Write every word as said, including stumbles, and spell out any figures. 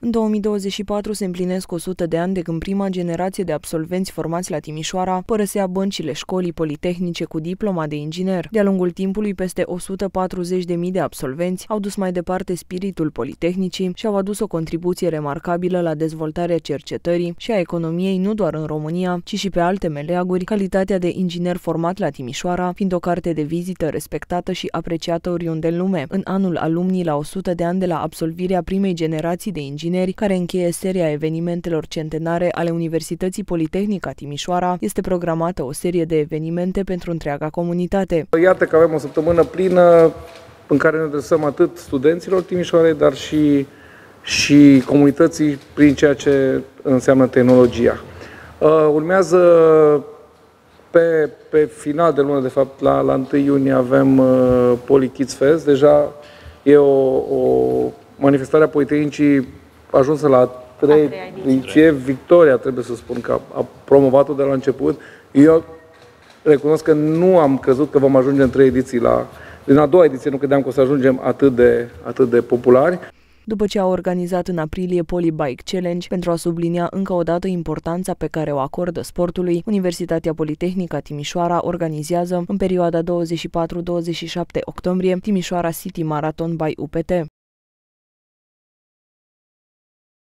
În două mii douăzeci și patru se împlinesc o sută de ani de când prima generație de absolvenți formați la Timișoara părăsea băncile școlii politehnice cu diploma de inginer. De-a lungul timpului, peste o sută patruzeci de mii de absolvenți au dus mai departe spiritul politehnicii și au adus o contribuție remarcabilă la dezvoltarea cercetării și a economiei nu doar în România, ci și pe alte meleaguri, calitatea de inginer format la Timișoara fiind o carte de vizită respectată și apreciată oriunde în lume. În anul alumnii, la o sută de ani de la absolvirea primei generații de ingineri, care încheie seria evenimentelor centenare ale Universității Politehnica Timișoara, este programată o serie de evenimente pentru întreaga comunitate. Iată că avem o săptămână plină în care ne adresăm atât studenților Timișoarei, dar și, și comunității prin ceea ce înseamnă tehnologia. Urmează pe, pe final de lună, de fapt, la, la întâi iunie, avem PoliKids Fest. Deja e o, o manifestare a Politehnicii ajunsă la trei ediție. Victoria, trebuie să spun, că a promovat-o de la început. Eu recunosc că nu am crezut că vom ajunge în trei ediții la... Din a doua ediție nu credeam că o să ajungem atât de, atât de populari. După ce a organizat în aprilie Polybike Challenge, pentru a sublinia încă o dată importanța pe care o acordă sportului, Universitatea Politehnica Timișoara organizează în perioada douăzeci și patru douăzeci și șapte octombrie Timișoara City Marathon by U P T.